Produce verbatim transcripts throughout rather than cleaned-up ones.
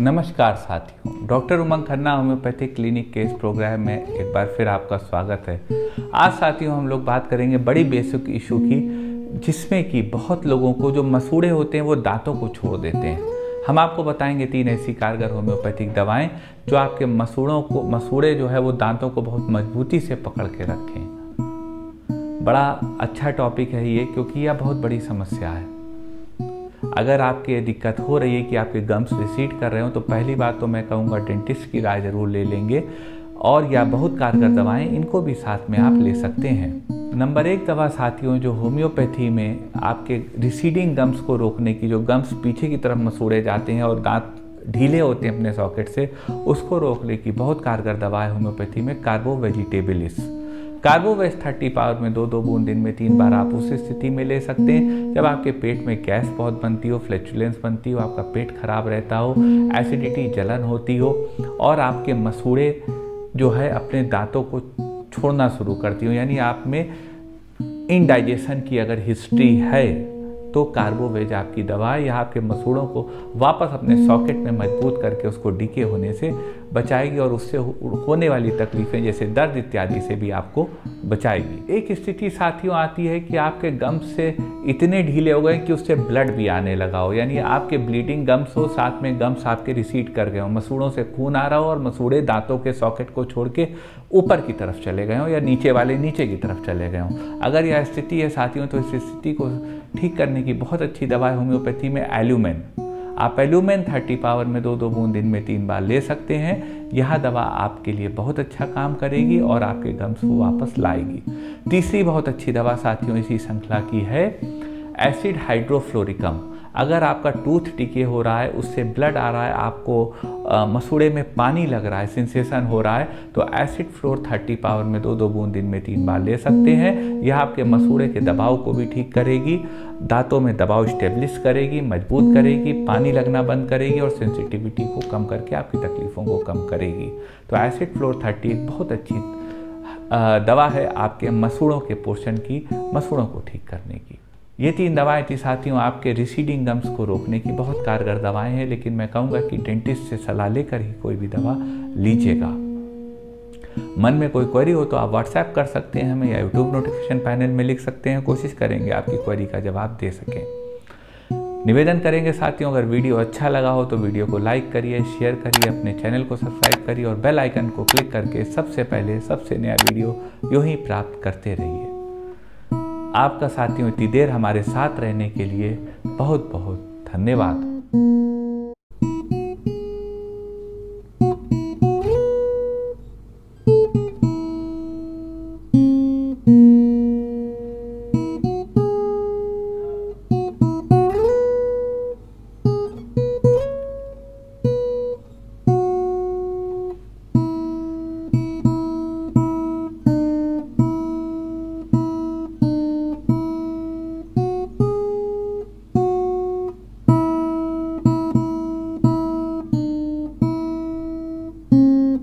नमस्कार साथियों, doctor Umang Khanna homeopathic clinic case programme में एक बार फिर आपका स्वागत है। आज साथियों हम लोग बात करेंगे बड़ी बेसिक इशू की, जिसमें कि बहुत लोगों को जो मसूड़े होते हैं वो दांतों को छोड़ देते हैं। हम आपको बताएंगे तीन ऐसी कारगर होम्योपैथिक दवाएं जो आपके मसूड़ों को मसूड़े जो है वो दांतों को बहुत मजबूती से पकड़ के रखें। बड़ा अच्छा टॉपिक है ये, क्योंकि यह बहुत बड़ी समस्या है। अगर आपकी ये दिक्कत हो रही है कि आपके गम्स रिसीड कर रहे हो, तो पहली बात तो मैं कहूँगा डेंटिस्ट की राय ज़रूर ले लेंगे, और या बहुत कारगर दवाएं इनको भी साथ में आप ले सकते हैं। नंबर एक दवा साथियों जो होम्योपैथी में आपके रिसीडिंग गम्स को रोकने की, जो गम्स पीछे की तरफ मसूड़े जाते हैं और दांत ढीले होते हैं अपने सॉकेट से, उसको रोकने की बहुत कारगर दवा है होम्योपैथी में कार्बो वेजिटेबल्स। कार्बो वेस थर्टी पावर में दो दो बूंद दिन में तीन बार आप उस स्थिति में ले सकते हैं जब आपके पेट में गैस बहुत बनती हो, फ्लैचुलेंस बनती हो, आपका पेट खराब रहता हो, एसिडिटी जलन होती हो और आपके मसूड़े जो है अपने दांतों को छोड़ना शुरू करती हो, यानी आप में इनडाइजेशन की अगर हिस्ट्री है तो कार्बो वेस आपकी दवा या आपके मसूड़ों को वापस अपने सॉकेट में मजबूत करके उसको डीके होने से बचाएगी और उससे होने वाली तकलीफ़ें जैसे दर्द इत्यादि से भी आपको बचाएगी। एक स्थिति साथियों आती है कि आपके गम्स से इतने ढीले हो गए कि उससे ब्लड भी आने लगा हो, यानी आपके ब्लीडिंग गम्स हो, साथ में गम्स आपके रिसीड कर गए हो, मसूड़ों से खून आ रहा हो और मसूड़े दांतों के सॉकेट को छोड़ के ऊपर की तरफ चले गए हों या नीचे वाले नीचे की तरफ चले गए हों। अगर यह स्थिति है साथियों तो इस स्थिति को ठीक करने की बहुत अच्छी दवा है होम्योपैथी में एलूमेन। आप एलूमेन तीस पावर में दो दो बूंद दिन में तीन बार ले सकते हैं। यह दवा आपके लिए बहुत अच्छा काम करेगी और आपके गम्स को वापस लाएगी। तीसरी बहुत अच्छी दवा साथियों इसी श्रृंखला की है एसिड हाइड्रोफ्लोरिकम। अगर आपका टूथ डिके हो रहा है, उससे ब्लड आ रहा है, आपको आ, मसूड़े में पानी लग रहा है, सेंसेशन हो रहा है, तो एसिड फ्लो तीस पावर में दो दो बूंद दिन में तीन बार ले सकते हैं। यह आपके मसूड़े के दबाव को भी ठीक करेगी, दांतों में दबाव स्टेब्लिश करेगी, मजबूत करेगी, पानी लगना बंद करेगी और सेंसिटिविटी को कम करके आपकी तकलीफ़ों को कम करेगी। तो एसिड फ्लो तीस एक बहुत अच्छी दवा है आपके मसूड़ों के पोर्शन की, मसूड़ों को ठीक करने की। ये तीन दवाएं थी साथियों आपके रिसीडिंग गम्स को रोकने की बहुत कारगर दवाएं हैं, लेकिन मैं कहूँगा कि डेंटिस्ट से सलाह लेकर ही कोई भी दवा लीजिएगा। मन में कोई क्वेरी हो तो आप व्हाट्सएप कर सकते हैं हमें या यूट्यूब नोटिफिकेशन पैनल में लिख सकते हैं। कोशिश करेंगे आपकी क्वेरी का जवाब दे सकें। निवेदन करेंगे साथियों अगर वीडियो अच्छा लगा हो तो वीडियो को लाइक करिए, शेयर करिए, अपने चैनल को सब्सक्राइब करिए और बेल आइकन को क्लिक करके सबसे पहले सबसे नया वीडियो यूं ही प्राप्त करते रहिए। आपका साथियों इतनी देर हमारे साथ रहने के लिए बहुत बहुत धन्यवाद।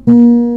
Thank mm -hmm. you.